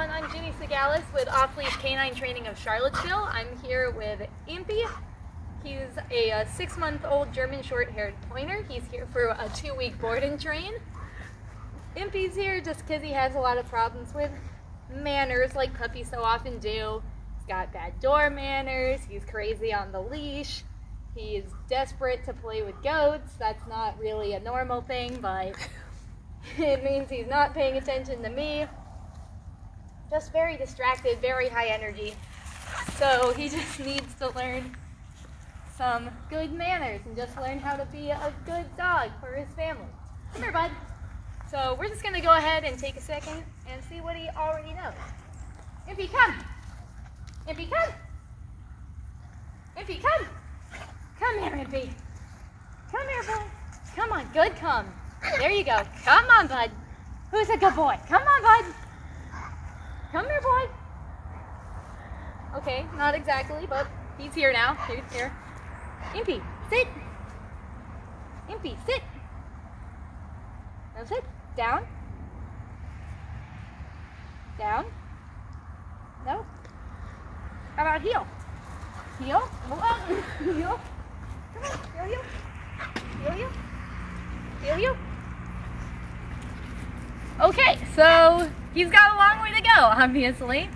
everyone, I'm Jeannie Sagalis with Off-Leash K9 Training of Charlottesville. I'm here with Impi. He's a 6-month-old German Shorthaired Pointer. He's here for a 2-week board and train. Impi's here just because he has a lot of problems with manners like puppies so often do. He's got bad door manners, he's crazy on the leash, he's desperate to play with goats. That's not really a normal thing, but it means he's not paying attention to me. Just very distracted, very high energy. So he just needs to learn some good manners and just learn how to be a good dog for his family. Come here, bud. So we're just gonna go ahead and take a second and see what he already knows. Impi, come. Impi, come. Impi, come. Come here, Impi. Come here, boy. Come on, good come. There you go. Come on, bud. Who's a good boy? Come on, bud. Come here, boy. Okay, not exactly, but he's here now. He's here. Impi, sit. Impi, sit. Now sit. Down. Down. No. How about heel? Heel. Oh, heel. Come on, heel, heel. Heel, heel. Heel, heel. Okay, so he's got a long way to go, obviously.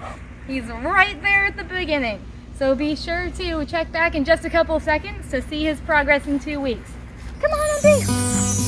He's right there at the beginning. So be sure to check back in just a couple seconds to see his progress in 2 weeks. Come on, Impi.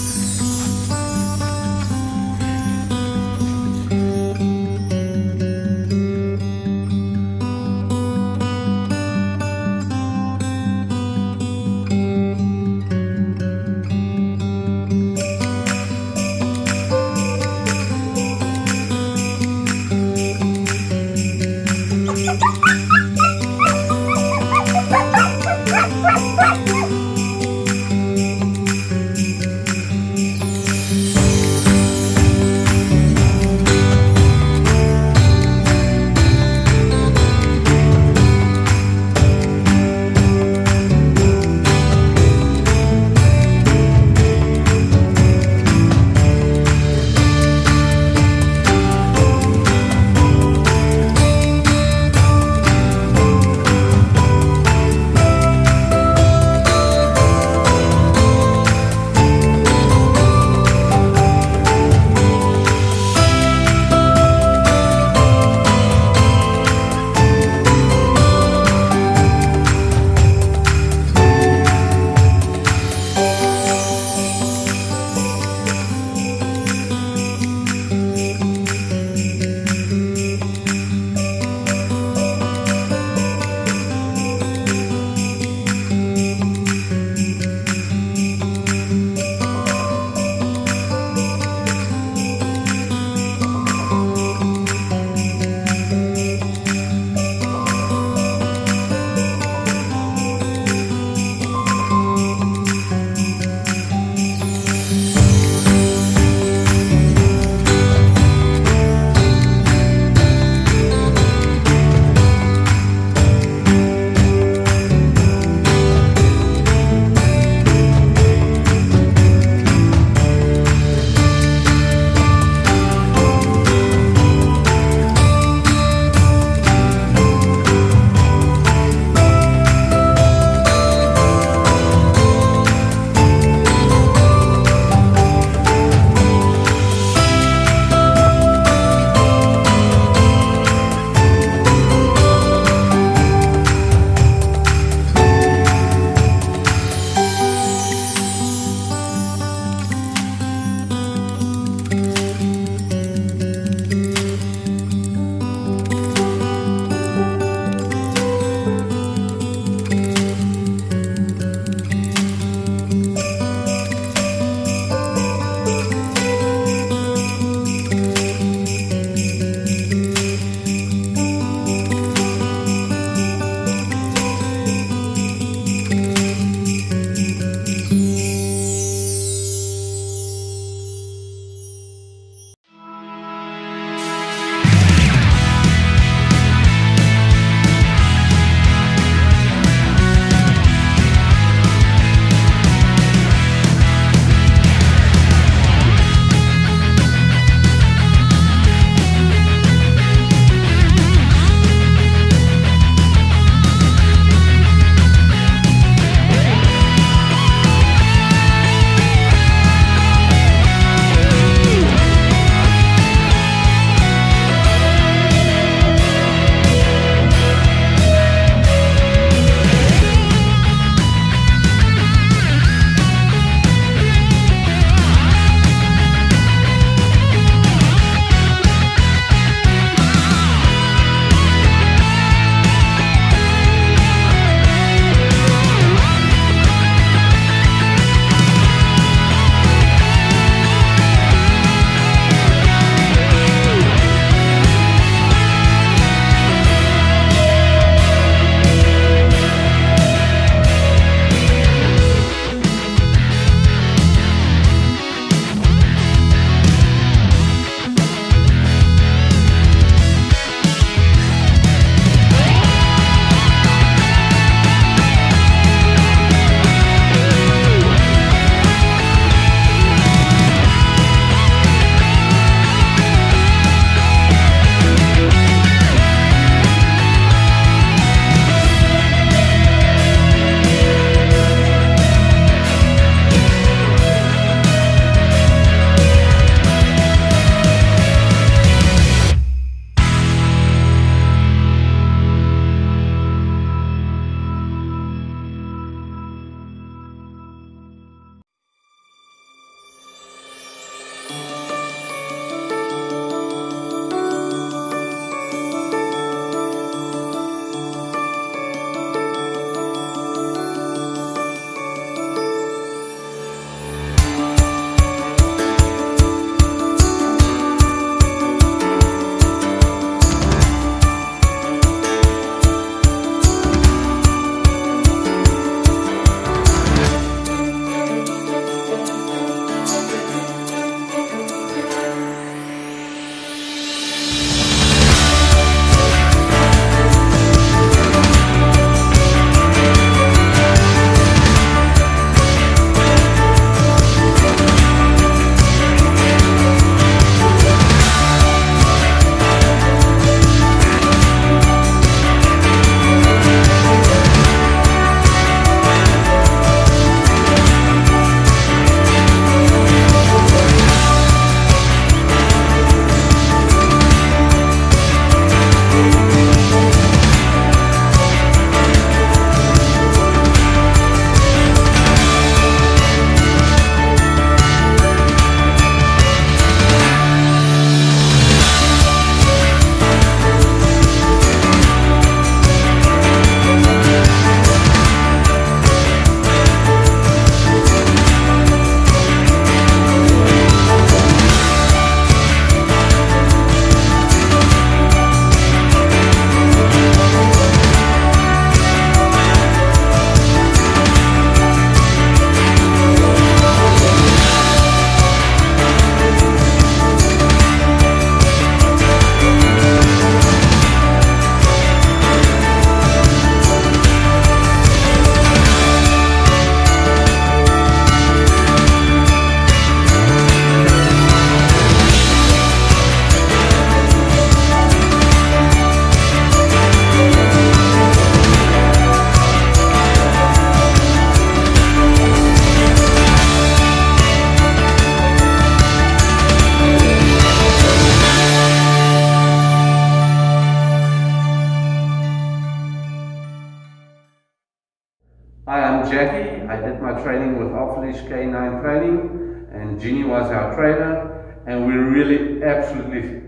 I'm Jackie. I did my training with Off-Leash K9 Training, and Jeannie was our trainer, and we're really absolutely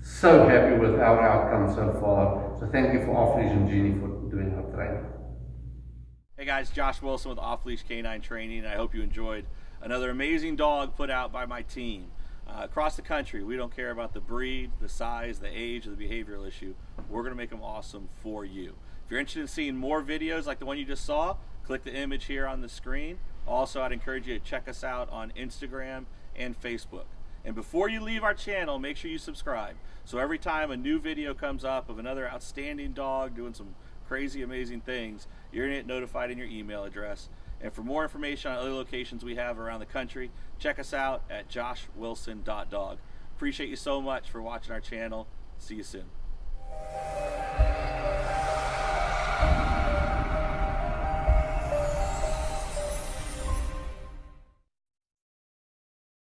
so happy with our outcome so far. So thank you for Off-Leash and Jeannie for doing our training. Hey guys, Josh Wilson with Off-Leash K9 Training. I hope you enjoyed another amazing dog put out by my team. Across the country, we don't care about the breed, the size, the age, or the behavioral issue. We're going to make them awesome for you. If you're interested in seeing more videos like the one you just saw, click the image here on the screen. Also, I'd encourage you to check us out on Instagram and Facebook. And before you leave our channel, make sure you subscribe. So every time a new video comes up of another outstanding dog doing some crazy, amazing things, you're going to get notified in your email address. And for more information on other locations we have around the country, check us out at joshwilson.dog. Appreciate you so much for watching our channel. See you soon.